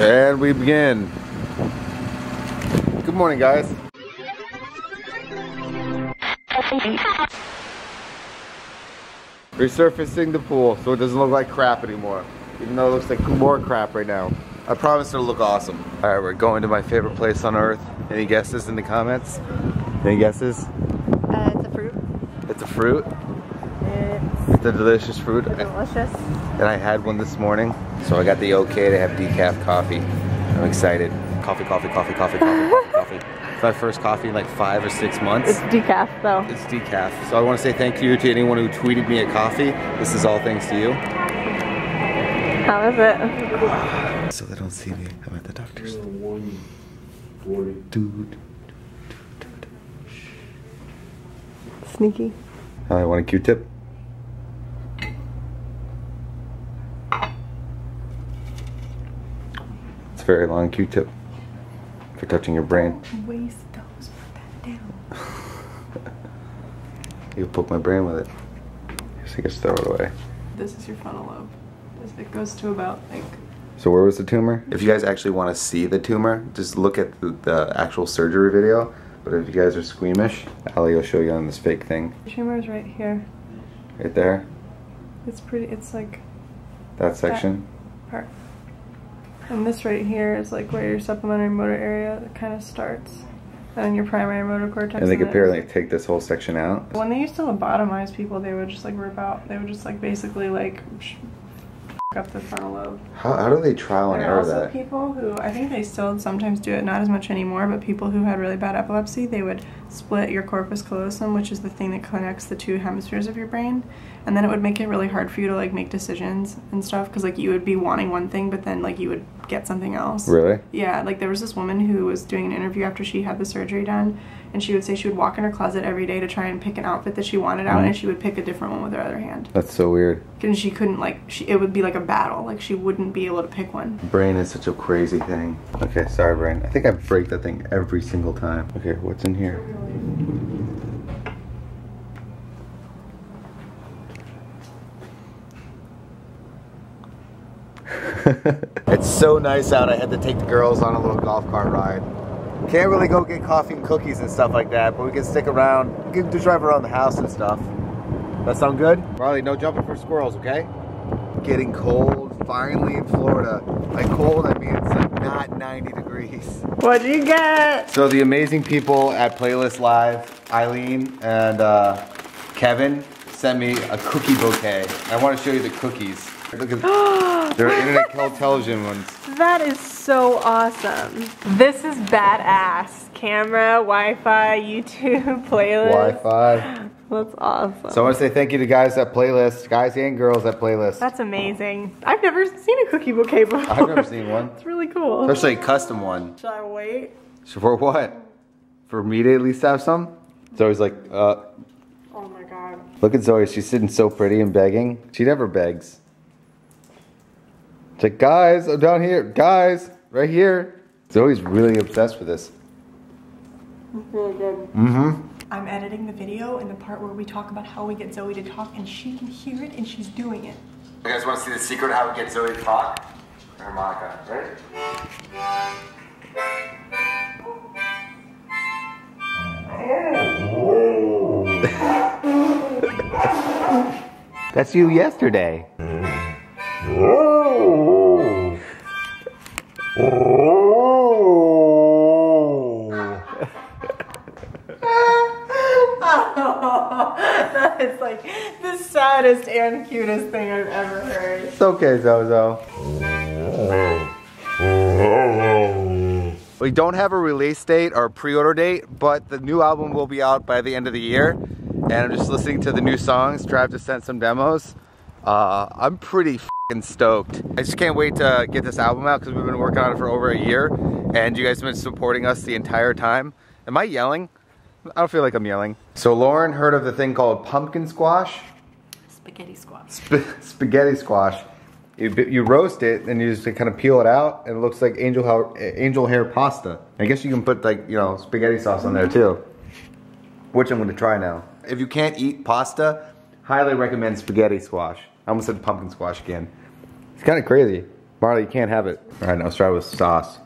And we begin. Good morning, guys. Resurfacing the pool so it doesn't look like crap anymore. Even though it looks like more crap right now. I promise it'll look awesome. Alright, we're going to my favorite place on earth. Any guesses in the comments? Any guesses? It's a fruit. It's a fruit? It's a delicious fruit. Delicious. And I had one this morning. So I got the okay to have decaf coffee. I'm excited. Coffee, coffee, coffee, coffee, coffee, coffee. It's my first coffee in like 5 or 6 months. It's decaf though. It's decaf. So I want to say thank you to anyone who tweeted me a coffee. This is all thanks to you. How is it? So they don't see me. I'm at the doctor's. Dude. Sneaky. I want a Q-tip. It's a very long Q-tip for touching your brain. Don't waste those. Put that down. You poke my brain with it. I guess I just throw it away. This is your frontal lobe. It goes to about like. So where was the tumor? If you guys actually want to see the tumor, just look at the actual surgery video. But if you guys are squeamish, Ali will show you on this fake thing. The tumor is right here. Right there? It's pretty, it's like... That section? That part. And this right here is like where your supplementary motor area kind of starts. And then your primary motor cortex. And they could apparently like, take this whole section out. When they used to lobotomize people, they would just like rip out, they would just like basically like... up the frontal lobe. How do they trial and error that? There are also people who, I think they still sometimes do it, not as much anymore, but people who had really bad epilepsy, they would split your corpus callosum, which is the thing that connects the two hemispheres of your brain, and then it would make it really hard for you to like make decisions and stuff, because like you would be wanting one thing, but then like you would get something else. Really? Yeah, like there was this woman who was doing an interview after she had the surgery done, and she would say she would walk in her closet every day to try and pick an outfit that she wanted out, and she would pick a different one with her other hand. That's so weird. And she couldn't like, it would be like a battle. Like she wouldn't be able to pick one. Brain is such a crazy thing. Okay, sorry brain. I think I break that thing every single time. Okay, what's in here? It's so nice out, I had to take the girls on a little golf cart ride. Can't really go get coffee and cookies and stuff like that, but we can stick around. We can just drive around the house and stuff. That sound good? Marley, no jumping for squirrels, okay? Getting cold, finally in Florida. Like cold, I mean it's like not 90 degrees. What'd you get? So the amazing people at Playlist Live, Eileen and Kevin, sent me a cookie bouquet. I want to show you the cookies. Look at their internet television ones. That is so awesome. This is badass. Camera, Wi-Fi, YouTube, playlist. Wi-Fi. That's awesome. So I want to say thank you to guys at Playlist, guys and girls at Playlist. That's amazing. I've never seen a cookie bouquet before. I've never seen one. It's really cool. Especially a custom one. Should I wait? For what? For me to at least have some? It's always like, Oh my god. Look at Zoey. She's sitting so pretty and begging. She never begs. It's like, guys, I'm down here. Guys, right here. Zoe's really obsessed with this. It's really good. Mm-hmm. I'm editing the video in the part where we talk about how we get Zoe to talk, and she can hear it, and she's doing it. You guys want to see the secret of how we get Zoe to talk? Harmonica, right? That's you yesterday. That is like the saddest and cutest thing I've ever heard. It's okay, Zozo. We don't have a release date or pre-order date, but the new album will be out by the end of the year. And I'm just listening to the new songs. Trav just sent some demos. I'm pretty f***ing stoked. I just can't wait to get this album out because we've been working on it for over a year. And you guys have been supporting us the entire time. Am I yelling? I don't feel like I'm yelling. So Lauren heard of the thing called pumpkin squash. Spaghetti squash. Spaghetti squash. You roast it and you just kind of peel it out and it looks like angel hair pasta. I guess you can put like, you know, spaghetti sauce on there too. Which I'm going to try now. If you can't eat pasta, highly recommend spaghetti squash. I almost said pumpkin squash again. It's kind of crazy. Marley, you can't have it. All right, now let's try with sauce.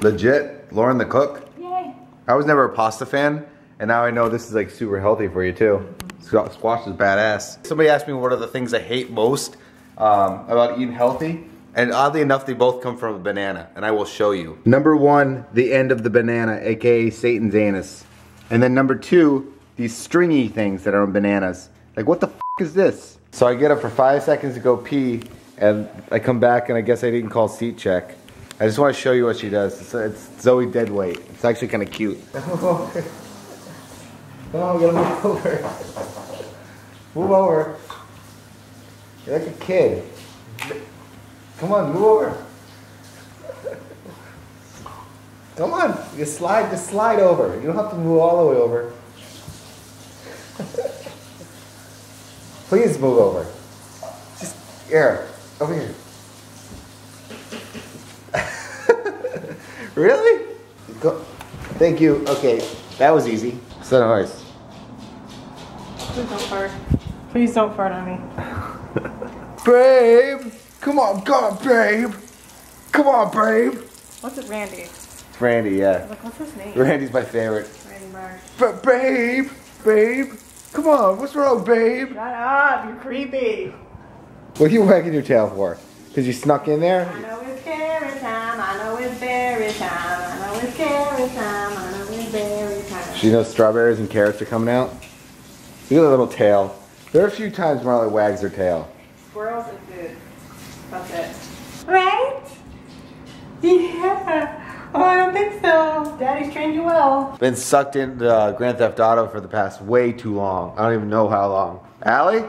Legit, Lauren the cook. Yay. I was never a pasta fan, and now I know this is like super healthy for you too. Squash is badass. Somebody asked me what are the things I hate most about eating healthy, and oddly enough, they both come from a banana, and I will show you. Number one, the end of the banana, AKA Satan's anus. And then number two, these stringy things that are on bananas. Like, what the f is this? So I get up for 5 seconds to go pee, and I come back and I guess I didn't call seat check. I just want to show you what she does. It's Zoey deadweight. It's actually kind of cute. No, I'm gonna move over. Move over. You're like a kid. Come on, move over. Come on, just slide over. You don't have to move all the way over. Please move over. Just, here, over here. Really? Go. Thank you, okay, that was easy. So nice. Please don't fart. Please don't fart on me. Babe, come on, God, babe. Come on, babe. What's it, Randy? It's Randy, yeah. Look, what's his name? Randy's my favorite. Randy Marsh. But babe, babe. Come on, what's wrong, babe? Shut up, you're creepy. What are you wagging your tail for? Because you snuck in there? I know it's carrot time, I know it's berry time, I know it's carrot time, I know it's berry time. She knows strawberries and carrots are coming out? Look at that little tail. There are a few times Marley wags her tail. Squirrels and food. That's it. Right? Yeah. Oh, I don't think so. Daddy's trained you well. Been sucked into Grand Theft Auto for the past way too long. I don't even know how long. Allie?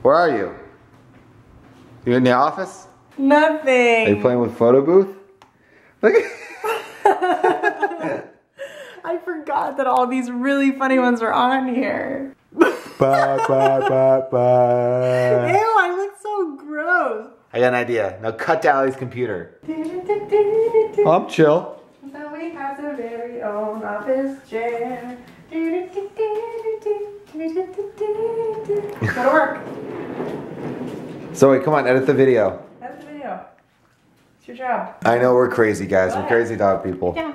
Where are you? You in the office? Nothing. Are you playing with Photo Booth? Look at I forgot that all these really funny ones were on here. Bye, bye, bye, bye. Ew, I look so gross. I got an idea. Now cut to Allie's computer. I'm chill. Zoey has her very own office chair. Go to work. Zoey, come on, edit the video. Edit the video. It's your job. I know we're crazy, guys. We're crazy dog people. Yeah.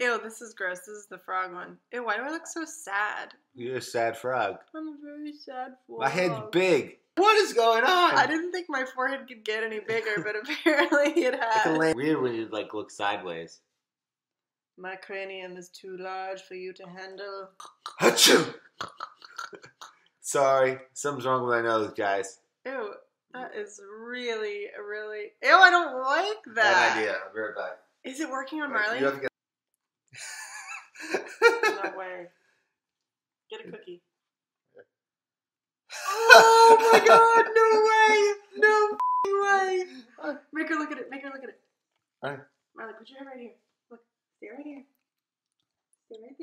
Ew, this is gross. This is the frog one. Ew, why do I look so sad? You're a sad frog. I'm a very sad frog. My head's big. What is going on? I didn't think my forehead could get any bigger, but apparently it has. It's weird when you like look sideways. My cranium is too large for you to handle. Achoo! Sorry, something's wrong with my nose, guys. Ew, that is really, really... Ew, I don't like that. Bad idea, I'll be right back. Is it working on Marley? You have to get... No way. Get a cookie. Oh my god, no way! No way! Make her look at it, make her look at it. All right. Marley, put your head right here. Stay right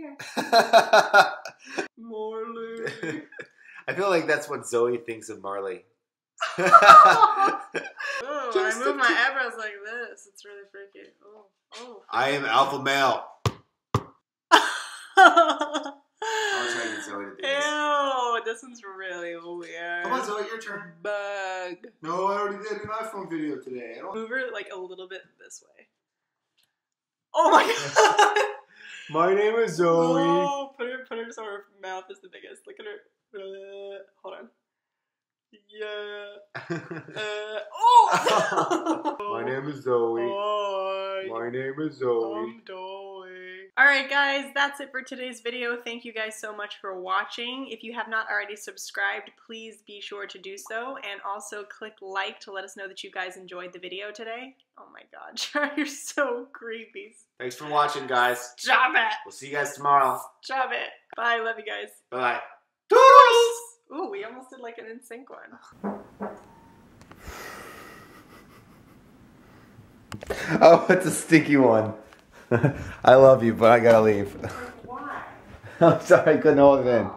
here. Stay right there. Marley. I feel like that's what Zoey thinks of Marley. Ooh, I move my eyebrows like this. It's really freaky. Oh, oh. I am alpha male. I'll try to get Zoey to do this. Ew, this one's really weird. Come on, Zoey, your turn. Bug. No, I already did an iPhone video today. I don't... Move her like a little bit this way. Oh my god! My name is Zoey. Oh, put her so her mouth is the biggest. Look at her. Hold on. Yeah. Oh! My name is Zoey. Oh. My name is Zoey. I'm Zoey. Alright guys, that's it for today's video. Thank you guys so much for watching. If you have not already subscribed, please be sure to do so. And also click like to let us know that you guys enjoyed the video today. Oh my god, Char, you're so creepy. Thanks for watching, guys. Stop it. We'll see you guys tomorrow. Stop it. Bye, love you guys. Bye. Toodles! Ooh, we almost did like an NSYNC one. Oh, it's a sticky one. I love you, but I gotta leave. Why? I'm sorry, I couldn't hold it in.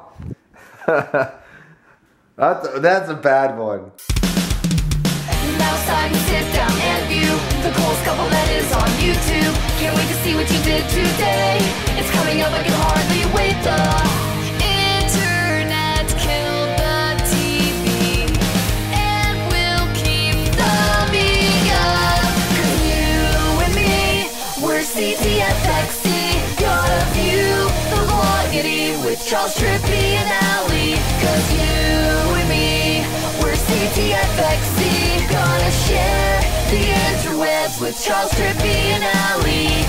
That's a bad one. Now it's time to sit down and view. the coolest couple that is on YouTube. Can't wait to see what you did today. It's coming up, I can hardly wait. The internet killed the TV, and we'll keep the media. 'Cause you and me, we're CTFxC. Got a view, the vloggity with Charles, Trippy, and Allie. 'Cause you and me, we're CTFxC. Gonna share the interwebs with Charles, Trippy, and Allie.